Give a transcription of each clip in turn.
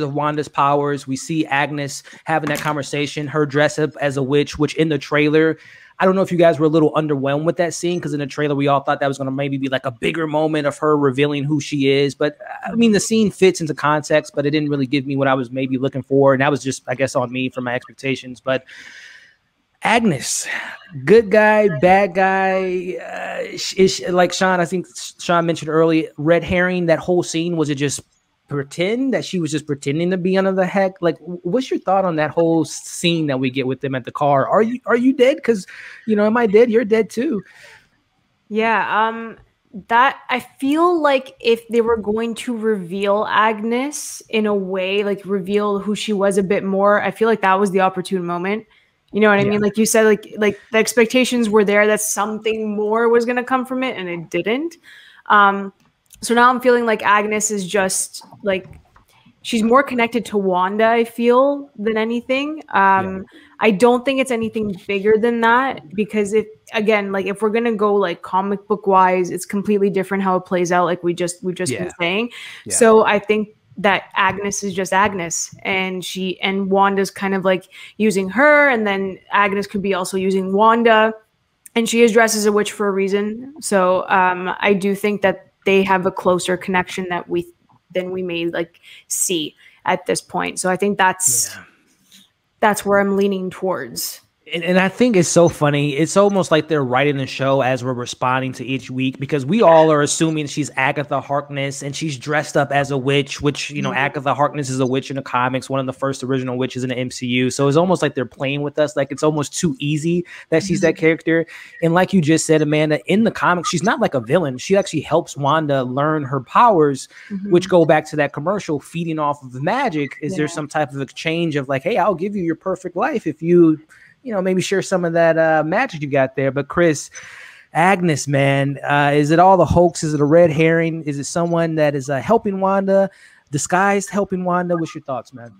of Wanda's powers. We see Agnes having that conversation, her dress up as a witch, which in the trailer, I don't know if you guys were a little underwhelmed with that scene, because in the trailer, we all thought that was going to maybe be like a bigger moment of her revealing who she is. But I mean, the scene fits into context, but it didn't really give me what I was maybe looking for. And that was just, I guess, on me for my expectations. But Agnes, good guy, bad guy, like Sean, I think Sean mentioned early, red herring, that whole scene, was it just pretend that she was just pretending to be under the heck? Like, what's your thought on that whole scene that we get with them at the car? Are you dead? Because, you know, am I dead? You're dead too. Yeah. That, I feel like if they were going to reveal Agnes in a way, like reveal who she was a bit more, I feel like that was the opportune moment. You know what I mean? Like you said, like the expectations were there that something more was going to come from it, and it didn't. So now I'm feeling like Agnes is just like, she's more connected to Wanda, I feel, than anything. I don't think it's anything bigger than that, because if, again, like if we're going to go like comic book wise, it's completely different how it plays out. Like we've just been saying. Yeah. So I think that Agnes is just Agnes, and she, and Wanda's kind of like using her, and then Agnes could be also using Wanda, and she is dressed as a witch for a reason. So I do think that they have a closer connection that we may like see at this point. So I think that's where I'm leaning towards. And I think it's so funny. It's almost like they're writing the show as we're responding to each week, because we all are assuming she's Agatha Harkness and she's dressed up as a witch, which, you know, Agatha Harkness is a witch in the comics, one of the first original witches in the MCU. So it's almost like they're playing with us. Like it's almost too easy that she's that character. And like you just said, Amanda, in the comics, she's not like a villain. She actually helps Wanda learn her powers, which go back to that commercial, feeding off of magic. Is there some type of exchange of like, hey, I'll give you your perfect life if you, you know, maybe share some of that magic you got there. But Chris, Agnes, man, is it all the hoax? Is it a red herring? Is it someone that is helping Wanda, disguised helping Wanda? What's your thoughts, man?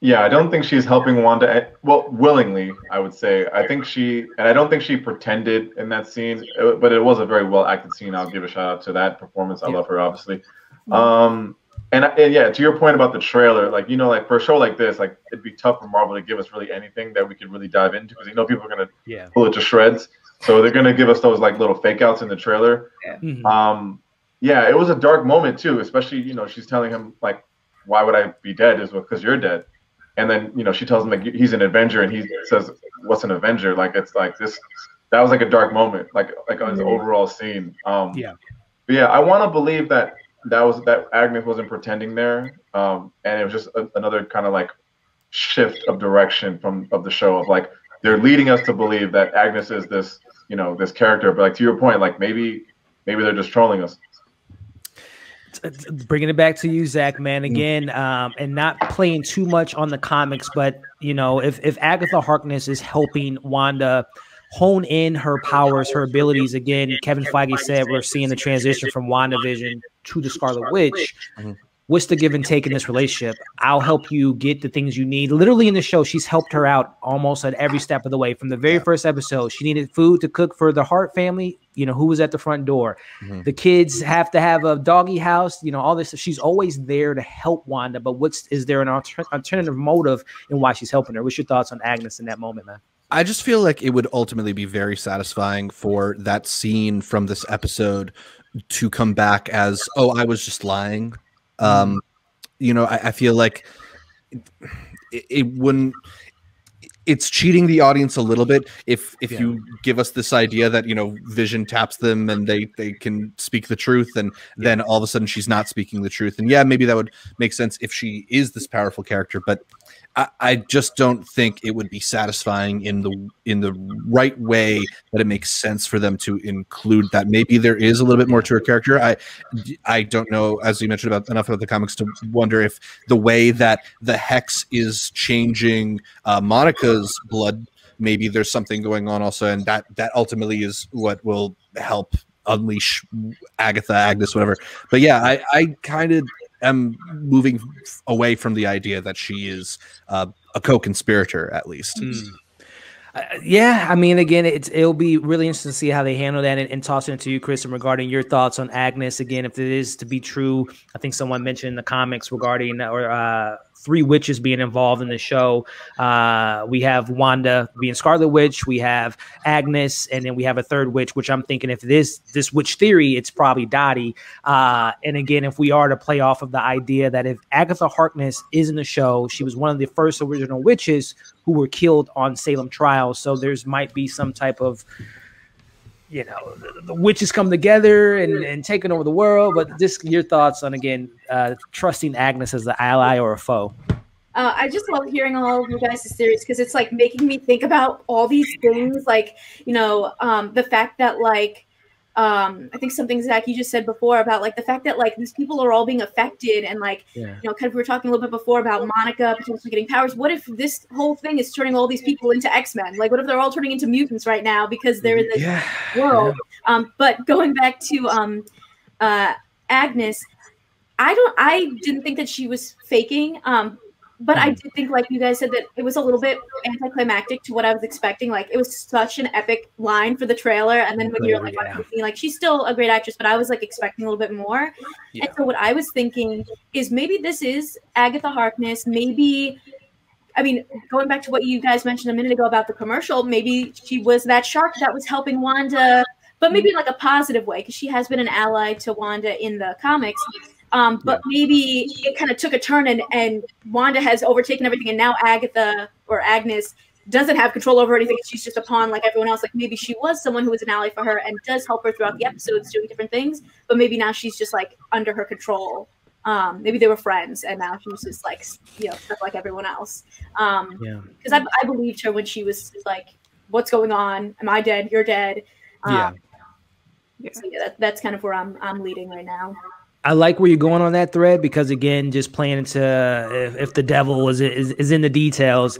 Yeah, I don't think she's helping Wanda. Well, willingly, I would say. I think she, and I don't think she pretended in that scene, but it was a very well acted scene. I'll give a shout out to that performance. I love her, obviously. And yeah, to your point about the trailer, like, you know, like for a show like this, like it'd be tough for Marvel to give us really anything that we could really dive into, because you know people are gonna pull it to shreds, so they're gonna give us those like little fake outs in the trailer. Yeah, it was a dark moment too, especially, you know, she's telling him like, why would I be dead? Is because you're dead. And then, you know, she tells him like he's an Avenger, and he says, what's an Avenger? Like it's like this. That was like a dark moment, like on the overall scene. But yeah, I want to believe that. That Agnes wasn't pretending there, and it was just another kind of like shift of direction of the show, of like they're leading us to believe that Agnes is this, you know, this character, but like to your point, like maybe they're just trolling us. Bringing it back to you, Zach, man, again, and not playing too much on the comics, but you know, if Agatha Harkness is helping Wanda hone in her powers, her abilities. Again, Kevin Feige said we're seeing the transition from WandaVision to the Scarlet Witch. What's the give and take in this relationship? I'll help you get the things you need. Literally in the show, she's helped her out almost at every step of the way. From the very first episode, she needed food to cook for the Hart family, you know, who was at the front door. The kids have to have a doggy house, you know, all this. She's always there to help Wanda, but is there an alternative motive in why she's helping her? What's your thoughts on Agnes in that moment, man? I just feel like it would ultimately be very satisfying for that scene from this episode to come back as, oh, I was just lying. You know, I feel like it wouldn't, it's cheating the audience a little bit if you give us this idea that, you know, Vision taps them and they can speak the truth, and then all of a sudden she's not speaking the truth. And yeah, maybe that would make sense if she is this powerful character, but I just don't think it would be satisfying in the right way that it makes sense for them to include that. Maybe there is a little bit more to her character. I don't know, as you mentioned, enough about the comics to wonder if the way that the hex is changing Monica's blood, maybe there's something going on also, and that ultimately is what will help unleash Agatha, Agnes, whatever. But yeah, I kind of am moving away from the idea that she is a co-conspirator, at least. Yeah, I mean, again, it'll be really interesting to see how they handle that, and toss it into you, Chris, and regarding your thoughts on Agnes. Again, if it is to be true, I think someone mentioned in the comics regarding or 3 witches being involved in the show. We have Wanda being Scarlet Witch, we have Agnes, and then we have a third witch, which I'm thinking if this witch theory, it's probably Dottie. And again, if we are to play off of the idea that if Agatha Harkness is in the show, she was one of the first original witches who were killed on Salem trial. So there's might be some type of, you know, the witches come together and taking over the world. But just your thoughts on, again, trusting Agnes as an ally or a foe. I just love hearing all of you guys' theories, because it's like making me think about all these things. Like, you know, the fact that like, I think something, Zach, you just said before about like the fact that like these people are all being affected and like, you know, kind of we were talking a little bit before about Monica potentially getting powers. What if this whole thing is turning all these people into X Men? Like, what if they're all turning into mutants right now because they're in this world? Yeah. But going back to Agnes, I didn't think that she was faking. But I did think, like you guys said, that it was a little bit anticlimactic to what I was expecting. Like, it was such an epic line for the trailer. And then when you're like, like, she's still a great actress, but I was like expecting a little bit more. Yeah. And so what I was thinking is maybe this is Agatha Harkness. Maybe, I mean, going back to what you guys mentioned a minute ago about the commercial, maybe she was that shark that was helping Wanda, but maybe in like a positive way, because she has been an ally to Wanda in the comics. But maybe it kind of took a turn and Wanda has overtaken everything, and now Agatha or Agnes doesn't have control over anything. She's just a pawn like everyone else. Like, maybe she was someone who was an ally for her and does help her throughout the episodes doing different things, but maybe now she's just like under her control. Maybe they were friends and now she was just like, you know, stuff like everyone else. Because I believed her when she was like, what's going on? Am I dead? You're dead. So yeah, that's kind of where I'm leading right now. I like where you're going on that thread, because again, just playing into if the devil is in the details.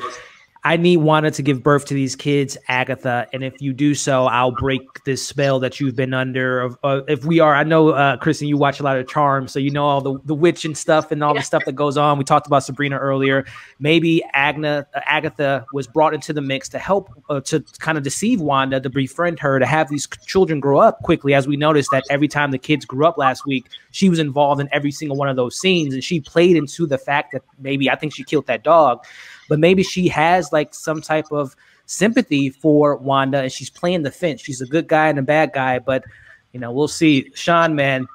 I need Wanda to give birth to these kids, Agatha, and if you do so, I'll break this spell that you've been under. If we are, I know, Chris, and you watch a lot of Charm, so you know all the witch and stuff and all the stuff that goes on. We talked about Sabrina earlier. Maybe Agatha was brought into the mix to help to kind of deceive Wanda, to befriend her, to have these children grow up quickly. As we noticed that every time the kids grew up last week, she was involved in every single one of those scenes, and she played into the fact that maybe I think she killed that dog. But maybe she has like some type of sympathy for Wanda, and she's playing the fence. She's a good guy and a bad guy, but you know, we'll see. Sean, man,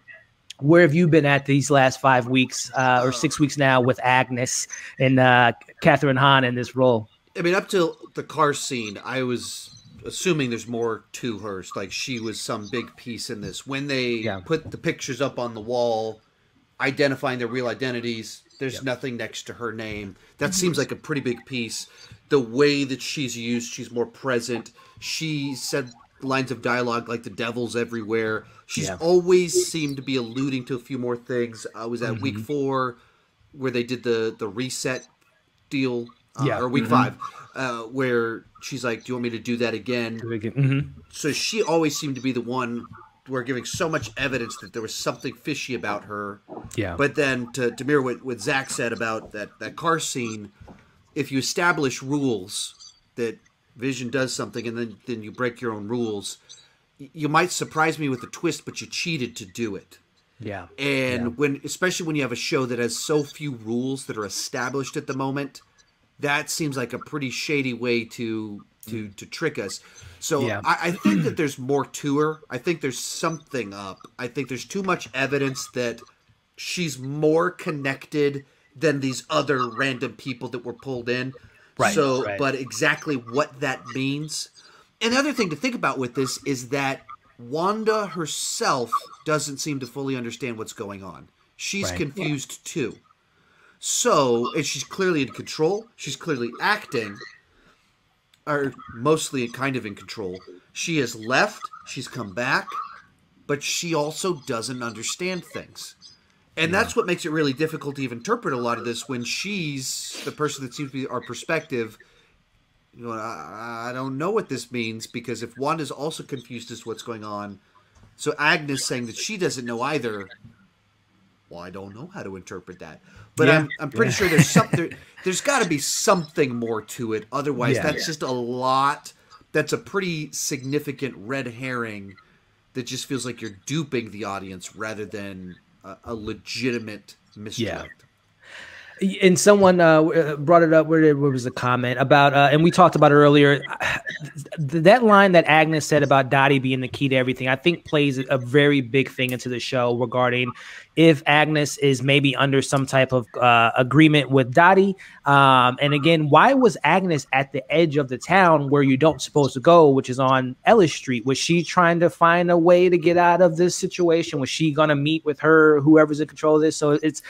where have you been at these last 5 weeks or 6 weeks now with Agnes and Catherine Hahn in this role? I mean, up till the car scene, I was assuming there's more to her. Like, she was some big piece in this. When they put the pictures up on the wall, identifying their real identities, there's nothing next to her name. That seems like a pretty big piece. The way that she's used, she's more present. She said lines of dialogue like the devil's everywhere. She's always seemed to be alluding to a few more things. I was at week 4 where they did the reset deal, or week 5, where she's like, do you want me to do that again? So she always seemed to be the one. We're giving so much evidence that there was something fishy about her. Yeah. But then to mirror what Zach said about that car scene, if you establish rules that Vision does something and then you break your own rules, you might surprise me with a twist, but you cheated to do it. Yeah. And especially when you have a show that has so few rules that are established at the moment, that seems like a pretty shady way to trick us. So I think that there's more to her. I think there's something up. I think there's too much evidence that she's more connected than these other random people that were pulled in. Right. So, but exactly what that means. And the other thing to think about with this is that Wanda herself doesn't seem to fully understand what's going on. She's confused too. So, and she's clearly in control. She's clearly acting. Are mostly kind of in control. She has left, she's come back, but she also doesn't understand things. And that's what makes it really difficult to even interpret a lot of this when she's the person that seems to be our perspective. You know, I don't know what this means, because if Wanda's also confused as to what's going on, so Agnes saying that she doesn't know either, well, I don't know how to interpret that. But yeah. I'm pretty sure there's something. There's got to be something more to it. Otherwise, that's just a lot. That's a pretty significant red herring that just feels like you're duping the audience rather than a legitimate misdirect. Yeah. And someone brought it up. Where was the comment about? And we talked about it earlier. That line that Agnes said about Dottie being the key to everything, I think, plays a very big thing into the show regarding if Agnes is maybe under some type of agreement with Dottie. And again, why was Agnes at the edge of the town where you don't supposed to go, which is on Ellis Street? Was she trying to find a way to get out of this situation? Was she going to meet with her, whoever's in control of this? So it's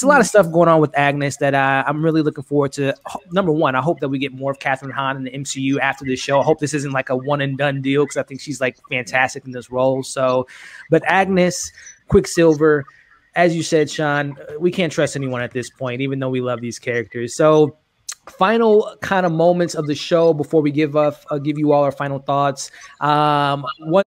a lot of stuff going on with Agnes that I'm really looking forward to. Number one, I hope that we get more of Catherine Hahn in the MCU after this show. I hope this isn't like a one and done deal, because I think she's like fantastic in this role. So, but Agnes, Quicksilver, as you said, Sean, we can't trust anyone at this point, even though we love these characters. So final kind of moments of the show before we give you all our final thoughts. One